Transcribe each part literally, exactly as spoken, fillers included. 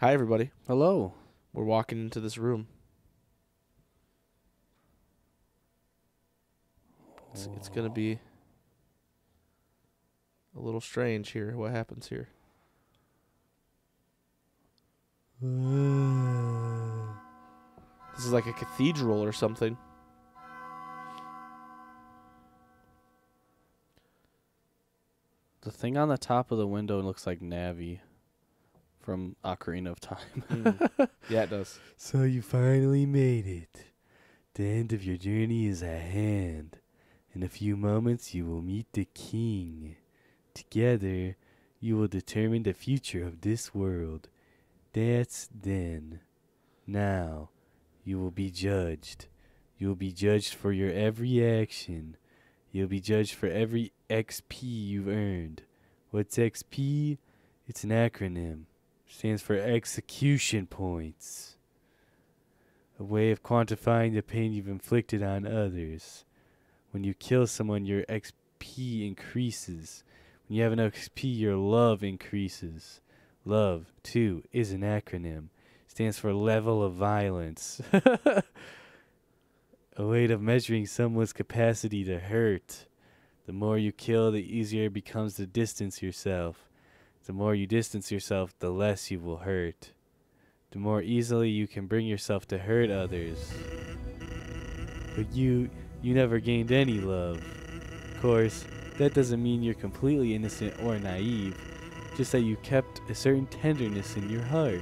Hi, everybody. Hello. We're walking into this room. It's, it's going to be a little strange here. What happens here? This is like a cathedral or something. The thing on the top of the window looks like Navi from Ocarina of Time. Mm. Yeah, it does. So you finally made it. The end of your journey is at hand. In a few moments, you will meet the king. Together, you will determine the future of this world. That's then. Now, you will be judged. You will be judged for your every action. You'll be judged for every X P you've earned. What's X P? It's an acronym. It stands for execution points. A way of quantifying the pain you've inflicted on others. When you kill someone, your X P increases. When you have enough X P, your love increases. Love, too, is an acronym. It stands for level of violence. A way of measuring someone's capacity to hurt. The more you kill, the easier it becomes to distance yourself. The more you distance yourself, the less you will hurt. The more easily you can bring yourself to hurt others. But you, you never gained any love. Of course, that doesn't mean you're completely innocent or naive, just that you kept a certain tenderness in your heart.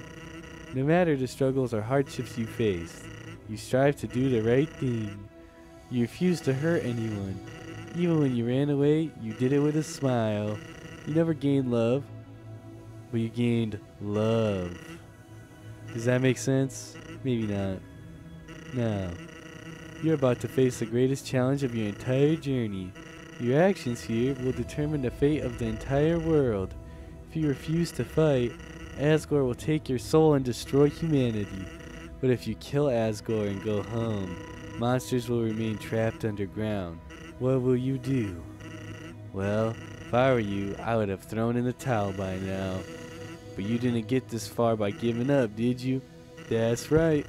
No matter the struggles or hardships you faced, you strive to do the right thing. You refuse to hurt anyone. Even when you ran away, you did it with a smile. You never gained love, but you gained love. Does that make sense? Maybe not. Now, you're about to face the greatest challenge of your entire journey. Your actions here will determine the fate of the entire world. If you refuse to fight, Asgore will take your soul and destroy humanity. But if you kill Asgore and go home, monsters will remain trapped underground. What will you do? Well, if I were you, I would have thrown in the towel by now. But you didn't get this far by giving up, did you? That's right.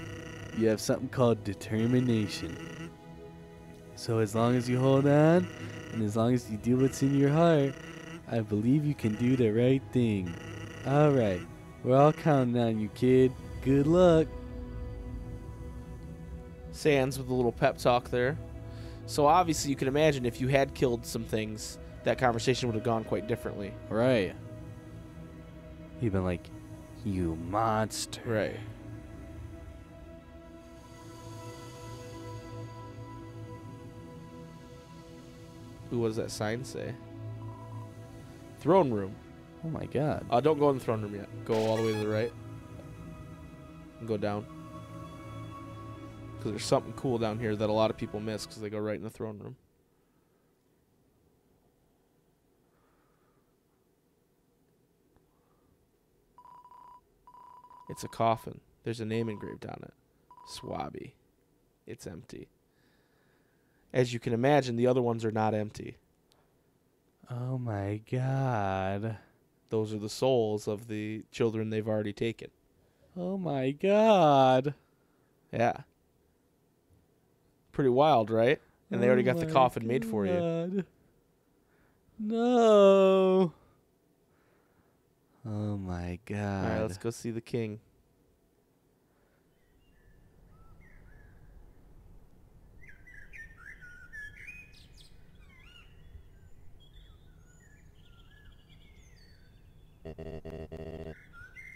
You have something called determination. So as long as you hold on, and as long as you do what's in your heart, I believe you can do the right thing. Alright, we're all counting on you, kid. Good luck. Sans with a little pep talk there. So obviously you can imagine if you had killed some things, that conversation would have gone quite differently. Right. You've been like, you monster. Right. Ooh, what does that sign say? Throne room. Oh my god. Uh, don't go in the throne room yet. Go all the way to the right. And go down. Because there's something cool down here that a lot of people miss because they go right in the throne room. It's a coffin. There's a name engraved on it. Swabby. It's empty. As you can imagine, the other ones are not empty. Oh my god. Those are the souls of the children they've already taken. Oh my god. Yeah. Pretty wild, right? And they oh already got the coffin God. made for you. No. Oh my god. All right, let's go see the king.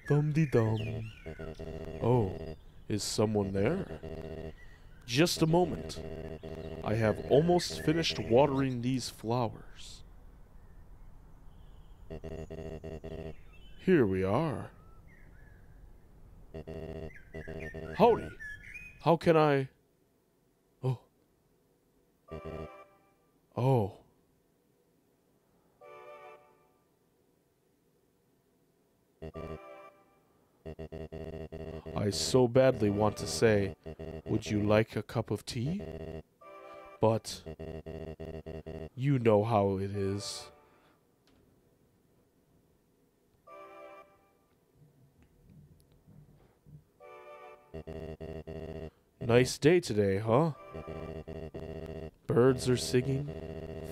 Dum-de-dum. Oh, is someone there? Just a moment. I have almost finished watering these flowers. Here we are. Howdy. How can I... Oh. Oh. I so badly want to say, would you like a cup of tea? But you know how it is. Nice day today, huh? Birds are singing,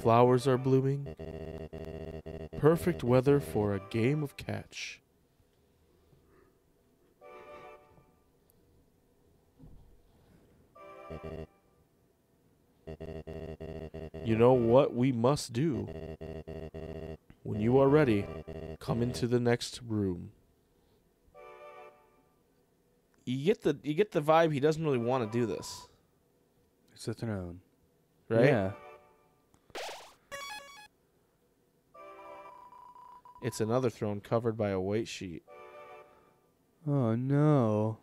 flowers are blooming. Perfect weather for a game of catch. You know what we must do? When you are ready, come into the next room. You get the you get the vibe he doesn't really want to do this. It's the throne. Right? Yeah. It's another throne covered by a white sheet. Oh no.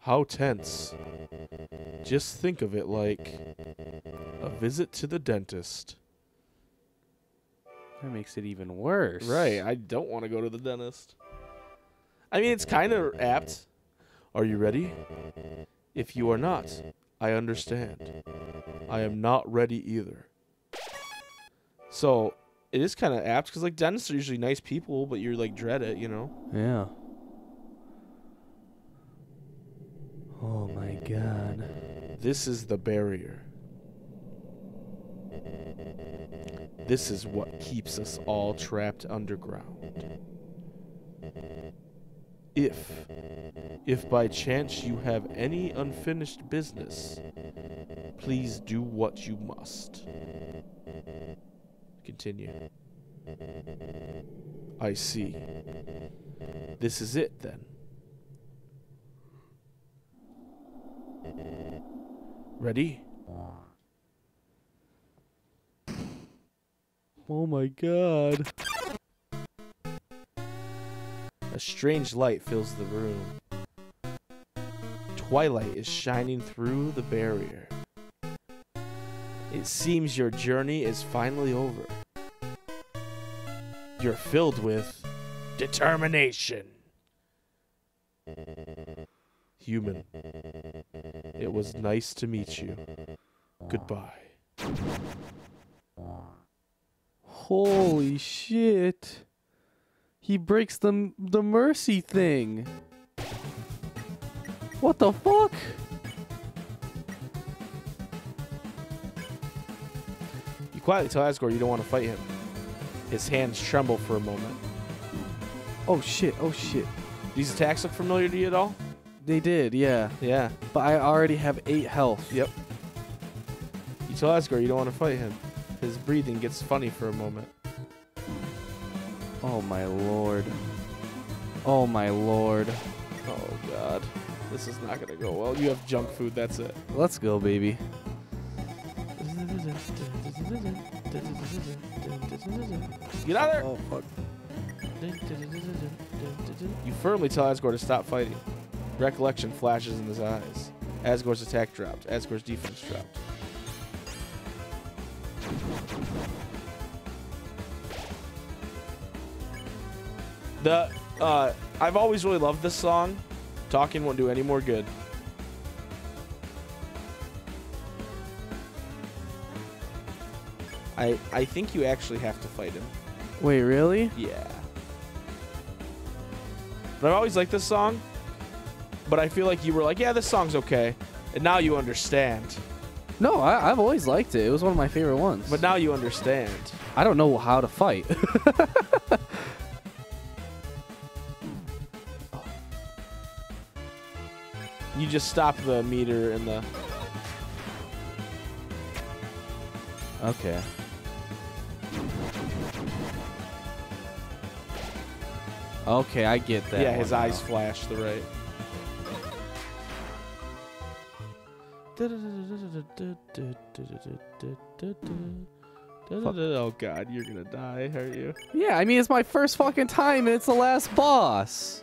How tense. Just think of it like a visit to the dentist. That makes it even worse. Right. I don't want to go to the dentist. I mean, it's kind of apt. Are you ready? If you are not, I understand. I am not ready either. So it is kind of apt because, like, dentists are usually nice people, but you're like dread it, you know? Yeah. Oh my God. This is the barrier. This is what keeps us all trapped underground. If, if by chance you have any unfinished business, please do what you must. Continue. I see. This is it, then. Ready? Oh my God. A strange light fills the room. Twilight is shining through the barrier. It seems your journey is finally over. You're filled with determination. Human, it was nice to meet you. Goodbye. Holy shit. He breaks the, the mercy thing. What the fuck? You quietly tell Asgore you don't want to fight him. His hands tremble for a moment. Oh shit, oh shit. These attacks look familiar to you at all? They did, yeah. Yeah. But I already have eight health. Yep. You tell Asgore you don't want to fight him. His breathing gets funny for a moment. Oh my lord. Oh my lord. Oh god. This is not gonna go well. You have junk food, that's it. Let's go, baby. Get out of there! Oh fuck. You firmly tell Asgore to stop fighting. Recollection flashes in his eyes. Asgore's attack dropped. Asgore's defense dropped. The, uh, I've always really loved this song. Talking won't do any more good. I I think you actually have to fight him. Wait, really? Yeah. But I've always liked this song. But I feel like you were like, yeah, this song's okay. And now you understand. No, I, I've always liked it. It was one of my favorite ones. But now you understand. I don't know how to fight. You just stop the meter and the... Okay. Okay, I get that. Yeah, his now. Eyes flash to the right. Oh god, you're gonna die, aren't you? Yeah, I mean, it's my first fucking time and it's the last boss.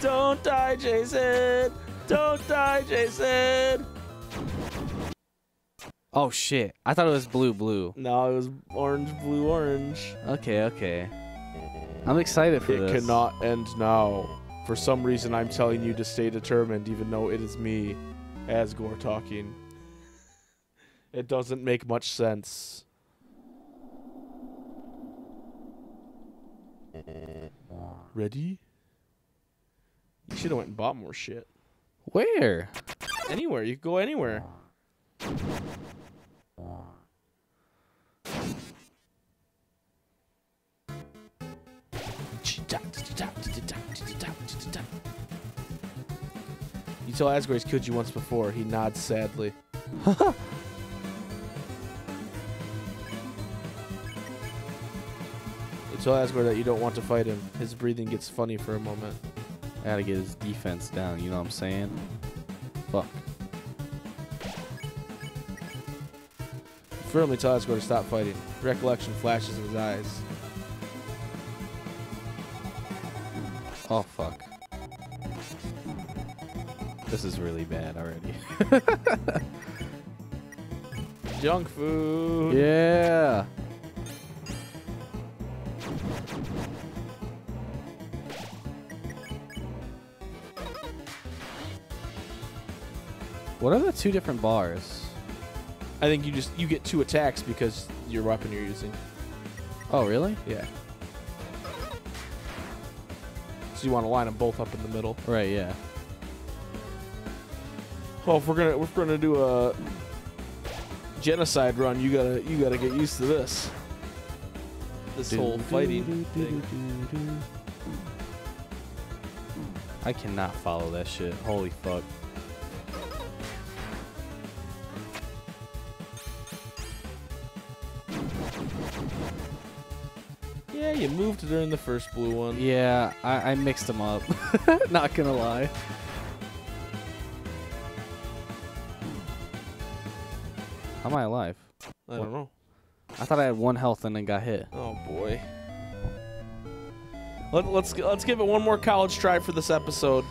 Don't die, Jason! Don't die, Jason! Oh shit! I thought it was blue, blue. No, it was orange, blue, orange. Okay, okay. I'm excited for it this. It cannot end now. For some reason, I'm telling you to stay determined, even though it is me, Asgore, talking. It doesn't make much sense. Ready? You should have went and bought more shit. Where? Anywhere. You could go anywhere. You tell Asgore's killed you once before. He nods sadly. You tell Asgore that you don't want to fight him. His breathing gets funny for a moment. I gotta get his defense down, you know what I'm saying? Fuck. Firmly tell Asgore to stop fighting. Recollection flashes in his eyes. Oh, fuck. This is really bad already. Junk food! Yeah! What are the two different bars? I think you just you get two attacks because your weapon you're using. Oh really? Yeah. So you want to line them both up in the middle. Right. Yeah. Well, if we're gonna if we're gonna do a genocide run, you gotta you gotta get used to this. This do, whole fighting do, do, thing. Do, do, do, do. I cannot follow that shit. Holy fuck. Yeah, you moved during the first blue one. Yeah, I, I mixed them up. Not gonna lie. How am I alive? I don't what? know. I thought I had one health and then got hit. Oh boy. Let, let's let's give it one more college try for this episode,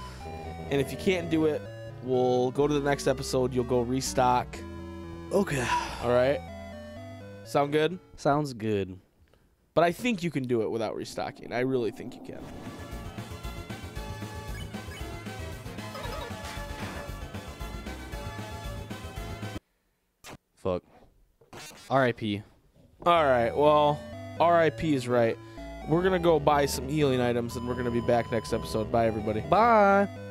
and if you can't do it, we'll go to the next episode. You'll go restock. Okay. All right. Sound good? Sounds good. But I think you can do it without restocking. I really think you can. Fuck. R I P. Alright, well, R I P is right. We're going to go buy some healing items, and we're going to be back next episode. Bye, everybody. Bye.